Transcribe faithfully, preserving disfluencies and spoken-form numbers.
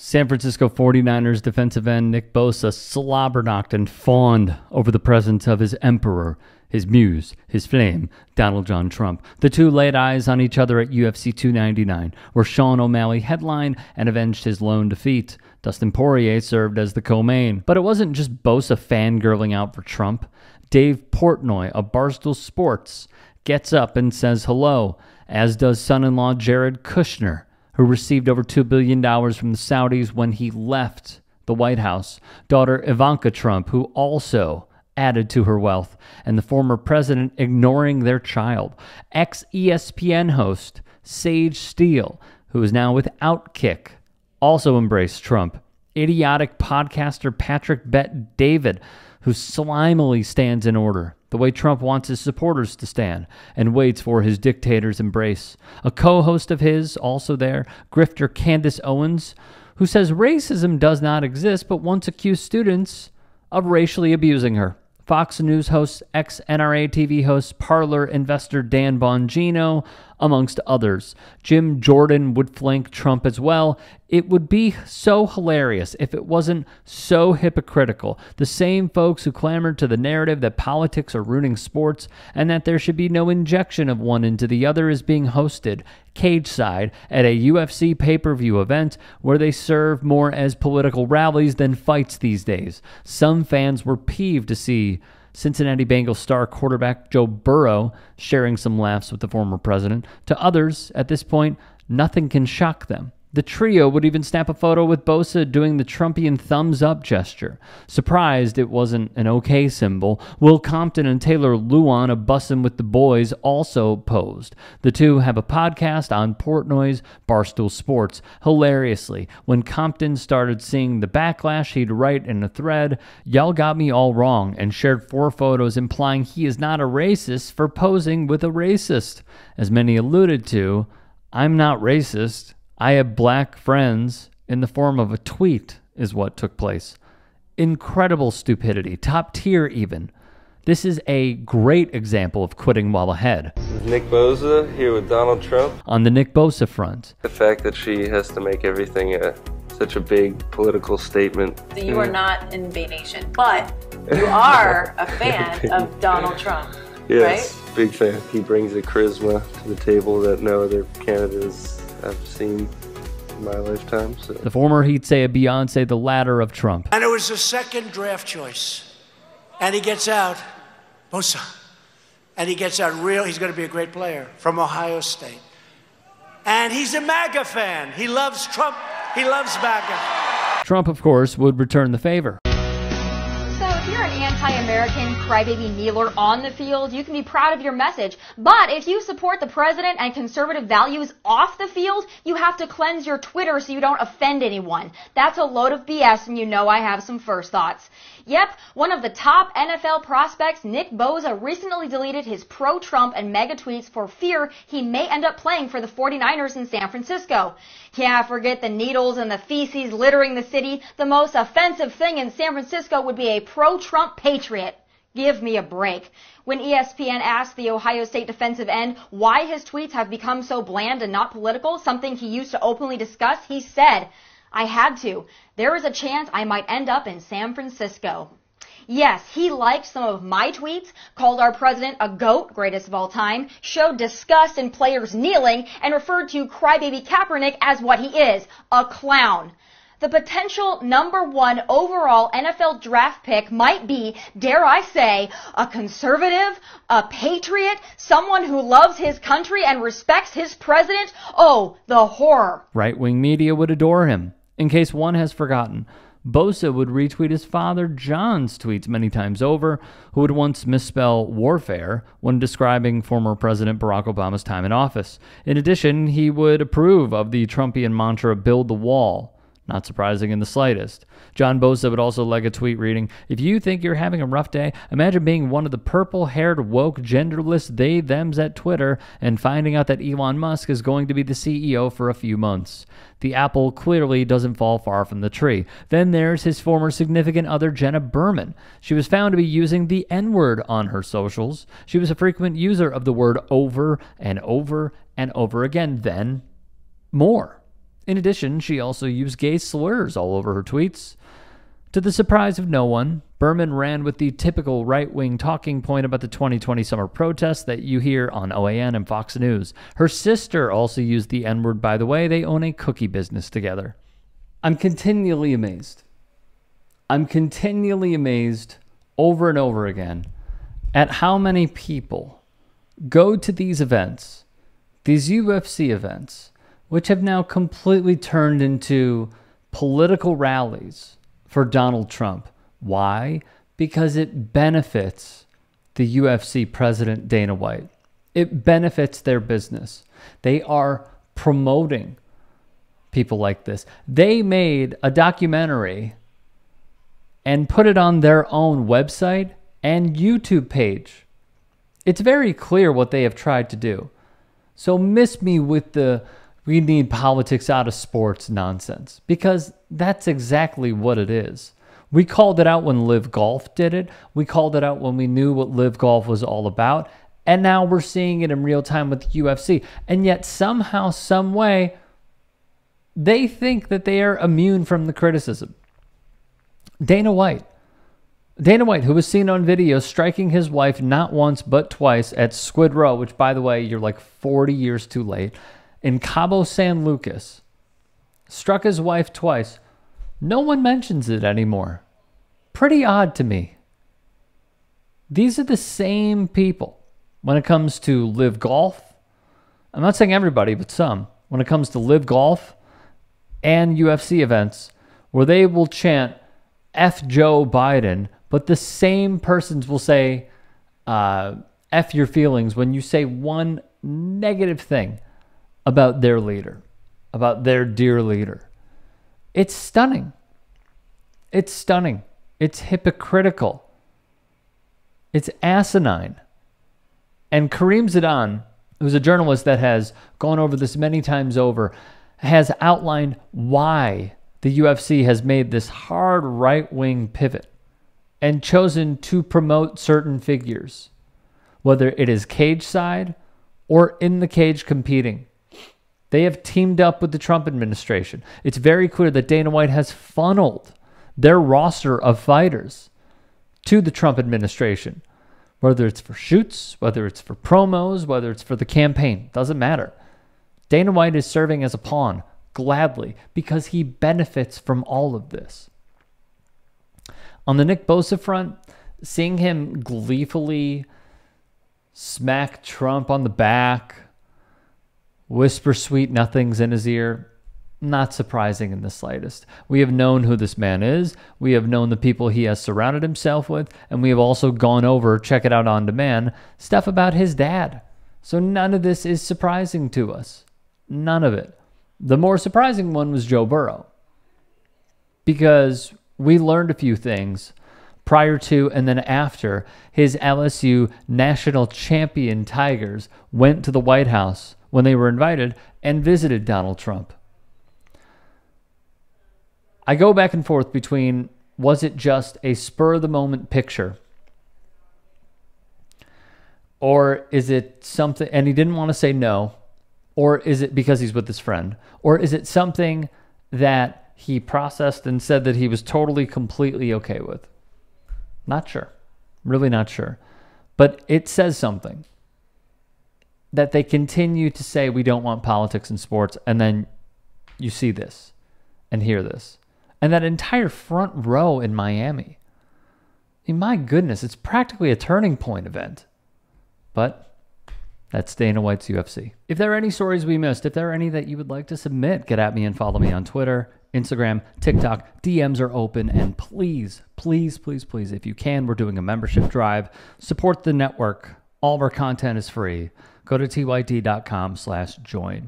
San Francisco forty-niners defensive end Nick Bosa slobberknocked and fawned over the presence of his emperor, his muse, his flame, Donald John Trump. The two laid eyes on each other at U F C two ninety-nine, where Sean O'Malley headlined and avenged his lone defeat. Dustin Poirier served as the co-main. But it wasn't just Bosa fangirling out for Trump. Dave Portnoy of Barstool Sports gets up and says hello, as does son-in-law Jared Kushner, who received over two billion dollars from the Saudis when he left the White House, daughter Ivanka Trump, who also added to her wealth, and the former president ignoring their child, ex-E S P N host Sage Steele, who is now with Outkick, also embraced Trump, idiotic podcaster Patrick Bet-David, who slimily stands in order, the way Trump wants his supporters to stand, and waits for his dictator's embrace. A co-host of his, also there, grifter Candace Owens, who says racism does not exist, but once accused students of racially abusing her. Fox News host, ex-N R A T V host, Parlor investor Dan Bongino, amongst others. Jim Jordan would flank Trump as well. It would be so hilarious if it wasn't so hypocritical. The same folks who clamored to the narrative that politics are ruining sports and that there should be no injection of one into the other is being hosted cage-side at a U F C pay-per-view event where they serve more as political rallies than fights these days. Some fans were peeved to see Cincinnati Bengals star quarterback Joe Burrow sharing some laughs with the former president. To others, at this point, nothing can shock them. The trio would even snap a photo with Bosa doing the Trumpian thumbs-up gesture. Surprised it wasn't an okay symbol, Will Compton and Taylor Lewan of Bussin' with the Boys also posed. The two have a podcast on Portnoy's Barstool Sports. Hilariously, when Compton started seeing the backlash, he'd write in a thread, "Y'all got me all wrong," and shared four photos implying he is not a racist for posing with a racist. As many alluded to, "I'm not racist. I have black friends" in the form of a tweet is what took place. Incredible stupidity, top tier even. This is a great example of quitting while ahead. This is Nick Bosa here with Donald Trump. On the Nick Bosa front, the fact that she has to make everything a, such a big political statement. So you are not in Bay Nation, but you are a fan of Donald Trump, yes, right? Big fan. He brings a charisma to the table that no other candidate is I've seen in my lifetime. So. The former, he'd say, a Beyonce, the latter of Trump. And it was a second draft choice. And he gets out, Bosa. And he gets out real, he's going to be a great player from Ohio State. And he's a MAGA fan. He loves Trump. He loves MAGA. Trump, of course, would return the favor. Anti-American crybaby kneeler on the field, you can be proud of your message. But if you support the president and conservative values off the field, you have to cleanse your Twitter so you don't offend anyone. That's a load of B S, and you know I have some first thoughts. Yep, one of the top N F L prospects, Nick Bosa, recently deleted his pro-Trump and mega tweets for fear he may end up playing for the forty-niners in San Francisco. Yeah, forget the needles and the feces littering the city. The most offensive thing in San Francisco would be a pro-Trump patriot. Give me a break. When E S P N asked the Ohio State defensive end why his tweets have become so bland and not political, something he used to openly discuss, he said, "I had to. There is a chance I might end up in San Francisco." Yes, he liked some of my tweets, called our president a GOAT, greatest of all time, showed disgust in players kneeling, and referred to crybaby Kaepernick as what he is, a clown. The potential number one overall N F L draft pick might be, dare I say, a conservative, a patriot, someone who loves his country and respects his president. Oh, the horror. Right-wing media would adore him. In case one has forgotten, Bosa would retweet his father John's tweets many times over, who would once misspell warfare when describing former President Barack Obama's time in office. In addition, he would approve of the Trumpian mantra, "build the wall." Not surprising in the slightest. John Bosa would also leg a tweet reading, "If you think you're having a rough day, imagine being one of the purple-haired, woke, genderless they-thems at Twitter and finding out that Elon Musk is going to be the C E O for a few months." The apple clearly doesn't fall far from the tree. Then there's his former significant other, Jenna Berman. She was found to be using the N-word on her socials. She was a frequent user of the word over and over and over again, then more. In addition, she also used gay slurs all over her tweets. To the surprise of no one, Berman ran with the typical right-wing talking point about the twenty twenty summer protests that you hear on O A N and Fox News. Her sister also used the N-word, by the way. They own a cookie business together. I'm continually amazed. I'm continually amazed over and over again at how many people go to these events, these U F C events, which have now completely turned into political rallies for Donald Trump. Why? Because it benefits the U F C president, Dana White. It benefits their business. They are promoting people like this. They made a documentary and put it on their own website and YouTube page. It's very clear what they have tried to do. So miss me with the "we need politics out of sports" nonsense, because that's exactly what it is. We called it out when Live Golf did it. We called it out when we knew what Live Golf was all about. And now we're seeing it in real time with the U F C. And yet somehow, some way, they think that they are immune from the criticism. Dana White. Dana White, who was seen on video striking his wife not once but twice at Skid Row, which, by the way, you're like forty years too late, in Cabo San Lucas, struck his wife twice. No one mentions it anymore. Pretty odd to me. These are the same people when it comes to Live Golf. I'm not saying everybody, but some. When it comes to Live Golf and U F C events, where they will chant F Joe Biden, but the same persons will say uh, F your feelings when you say one negative thing about their leader, about their dear leader. It's stunning. It's stunning. It's hypocritical. It's asinine. And Kareem Zidane, who's a journalist that has gone over this many times over, has outlined why the U F C has made this hard right-wing pivot and chosen to promote certain figures, whether it is cage side or in the cage competing. They have teamed up with the Trump administration. It's very clear that Dana White has funneled their roster of fighters to the Trump administration, whether it's for shoots, whether it's for promos, whether it's for the campaign, doesn't matter. Dana White is serving as a pawn gladly because he benefits from all of this. On the Nick Bosa front, seeing him gleefully smack Trump on the back, whisper sweet nothings in his ear, not surprising in the slightest. We have known who this man is. We have known the people he has surrounded himself with. And we have also gone over, check it out on demand, stuff about his dad. So none of this is surprising to us. None of it. The more surprising one was Joe Burrow, because we learned a few things prior to and then after his L S U national champion Tigers went to the White House when they were invited and visited Donald Trump. I go back and forth between, was it just a spur-of-the-moment picture, or is it something, and he didn't want to say no, or is it because he's with his friend, or is it something that he processed and said that he was totally, completely okay with? Not sure. Really not sure. But it says something that they continue to say, we don't want politics in sports, and then you see this and hear this. And that entire front row in Miami, I mean, my goodness, it's practically a turning point event. But that's Dana White's U F C. If there are any stories we missed, if there are any that you would like to submit, get at me and follow me on Twitter, Instagram, TikTok. D Ms are open, and please, please, please, please, if you can, we're doing a membership drive. Support the network. All of our content is free. Go to T Y T dot com slash join.